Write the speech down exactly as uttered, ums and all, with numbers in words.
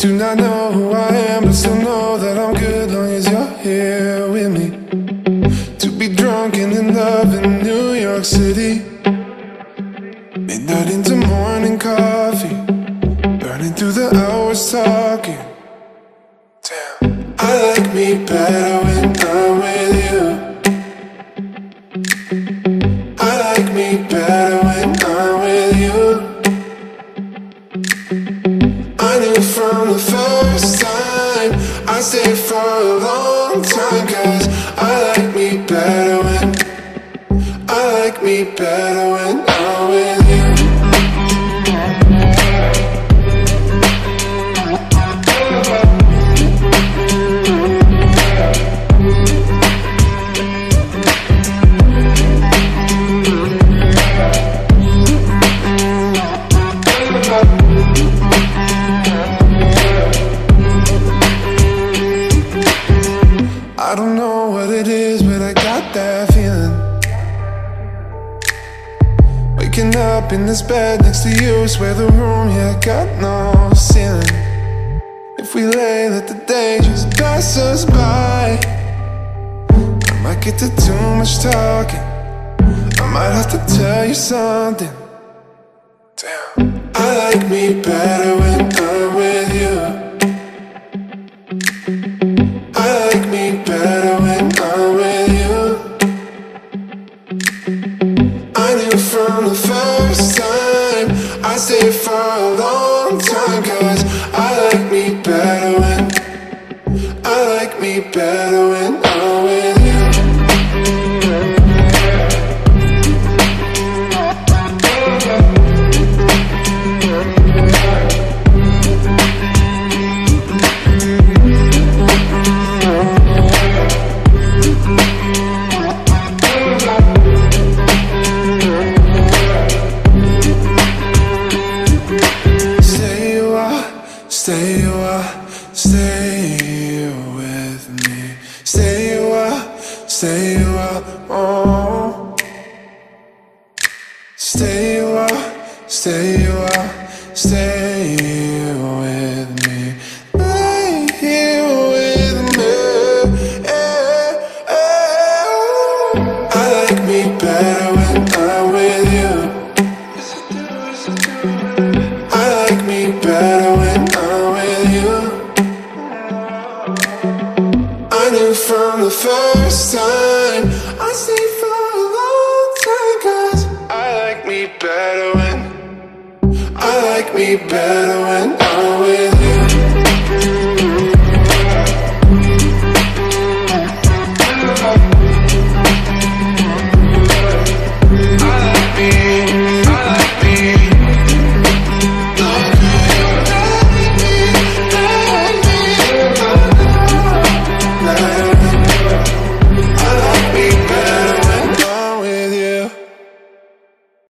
Do not know who I am, but still know that I'm good, long as you're here with me. To be drunk and in love in New York City, midnight into morning coffee, burning through the hours talking. Damn, I like me better when I'm with you. I like me better when I'm with you. I knew from the first time I stayed for a long time, cause I like me better when, I like me better when I'm with you. I don't know what it is, but I got that feeling. Waking up in this bed next to you, swear the room, yeah, I got no ceiling. If we lay, let the day just pass us by. I might get to too much talking, I might have to tell you something. Damn, I like me better when I'm with you. Better when I'm with you. I knew from the first time I stayed for a long time, cause I like me better when, I like me better when I'm with you. Stay a while, stay with me. Stay a while, stay a while, oh. Stay a while, stay a while, stay with me. Lay here with me, eh, eh. I like me better when I'm with you. I like me better when I'm from the first time I stayed for a long time, cause I like me better when, I like me better when I'm with you.